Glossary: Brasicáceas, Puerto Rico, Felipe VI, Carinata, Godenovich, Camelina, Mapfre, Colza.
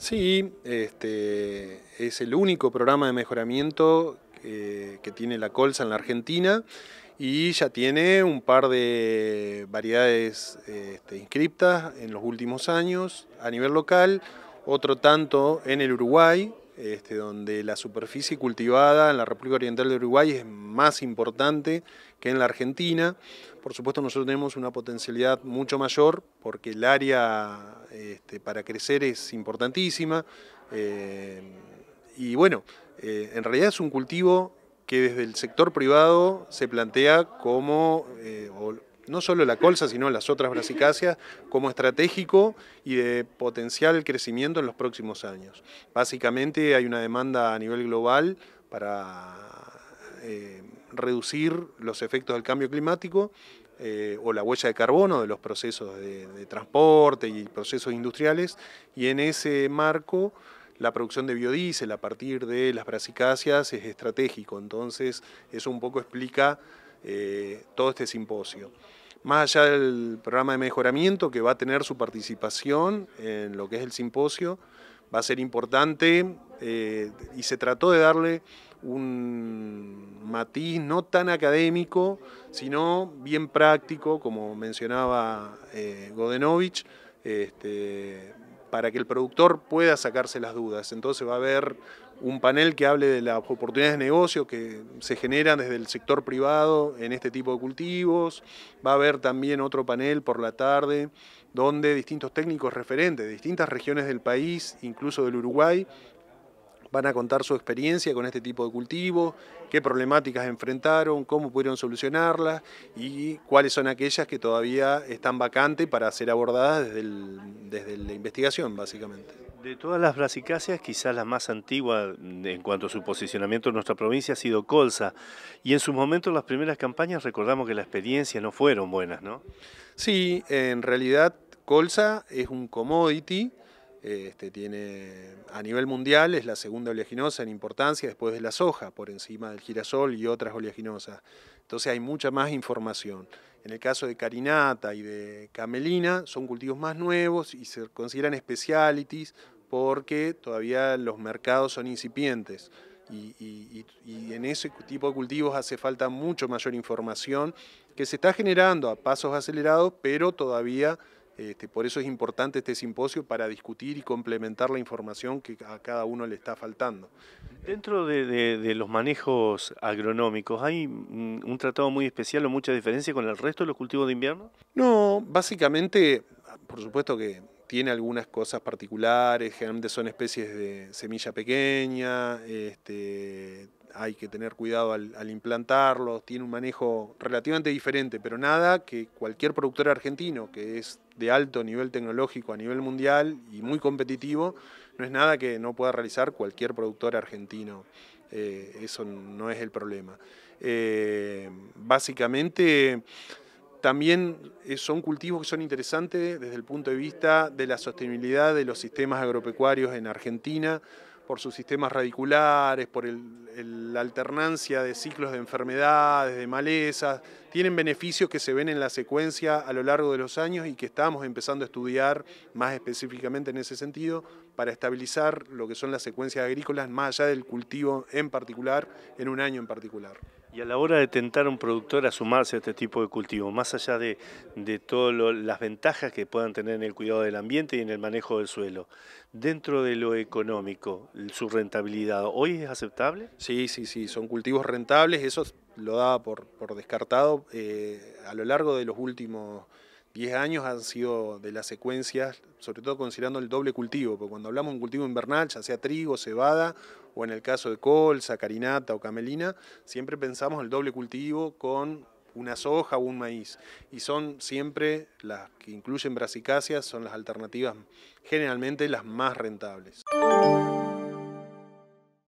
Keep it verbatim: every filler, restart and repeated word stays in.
Sí, este, es el único programa de mejoramiento eh, que tiene la colza en la Argentina y ya tiene un par de variedades este, inscriptas en los últimos años a nivel local, otro tanto en el Uruguay, este, donde la superficie cultivada en la República Oriental del Uruguay es más importante que en la Argentina. Por supuesto nosotros tenemos una potencialidad mucho mayor porque el área este, para crecer es importantísima eh, y bueno, eh, en realidad es un cultivo que desde el sector privado se plantea como, eh, o, no solo la colza sino las otras brasicáceas, como estratégico y de potencial crecimiento en los próximos años. Básicamente hay una demanda a nivel global para Eh, reducir los efectos del cambio climático eh, o la huella de carbono de los procesos de, de transporte y procesos industriales, y en ese marco la producción de biodiesel a partir de las brasicáceas es estratégico, entonces eso un poco explica eh, todo este simposio. Más allá del programa de mejoramiento que va a tener su participación en lo que es el simposio, va a ser importante eh, y se trató de darle un matiz no tan académico, sino bien práctico, como mencionaba eh, Godenovich, este, para que el productor pueda sacarse las dudas. Entonces va a haber un panel que hable de las oportunidades de negocio que se generan desde el sector privado en este tipo de cultivos. Va a haber también otro panel por la tarde donde distintos técnicos referentes de distintas regiones del país, incluso del Uruguay, van a contar su experiencia con este tipo de cultivos, qué problemáticas enfrentaron, cómo pudieron solucionarlas y cuáles son aquellas que todavía están vacantes para ser abordadas desde, el, desde la investigación, básicamente. De todas las brasicáceas, quizás la más antigua en cuanto a su posicionamiento en nuestra provincia ha sido colza, y en sus momentos las primeras campañas recordamos que las experiencias no fueron buenas, ¿no? Sí, en realidad colza es un commodity. Este, tiene, a nivel mundial es la segunda oleaginosa en importancia después de la soja, por encima del girasol y otras oleaginosas. Entonces hay mucha más información. En el caso de Carinata y de Camelina son cultivos más nuevos y se consideran specialities porque todavía los mercados son incipientes. Y, y, y en ese tipo de cultivos hace falta mucho mayor información que se está generando a pasos acelerados, pero todavía... Este, por eso es importante este simposio, para discutir y complementar la información que a cada uno le está faltando. Dentro de, de, de los manejos agronómicos, ¿hay un tratado muy especial o mucha diferencia con el resto de los cultivos de invierno? No, básicamente, por supuesto que tiene algunas cosas particulares, generalmente son especies de semilla pequeña, este, hay que tener cuidado al, al implantarlos, tiene un manejo relativamente diferente, pero nada que cualquier productor argentino, que es de alto nivel tecnológico a nivel mundial y muy competitivo, no es nada que no pueda realizar cualquier productor argentino. Eh, eso no es el problema. Eh, básicamente... También son cultivos que son interesantes desde el punto de vista de la sostenibilidad de los sistemas agropecuarios en Argentina, por sus sistemas radiculares, por el, el, la alternancia de ciclos de enfermedades, de malezas. Tienen beneficios que se ven en la secuencia a lo largo de los años y que estamos empezando a estudiar más específicamente en ese sentido para estabilizar lo que son las secuencias agrícolas más allá del cultivo en particular, en un año en particular. Y a la hora de tentar a un productor a sumarse a este tipo de cultivo, más allá de, de todas las ventajas que puedan tener en el cuidado del ambiente y en el manejo del suelo, dentro de lo económico, su rentabilidad, ¿hoy es aceptable? Sí, sí, sí, son cultivos rentables, eso lo daba por, por descartado. Eh, a lo largo de los últimos diez años han sido de las secuencias, sobre todo considerando el doble cultivo, porque cuando hablamos de un cultivo invernal, ya sea trigo, cebada, o en el caso de colza, carinata o camelina, siempre pensamos en el doble cultivo con una soja o un maíz. Y son siempre las que incluyen brasicáceas, son las alternativas generalmente las más rentables.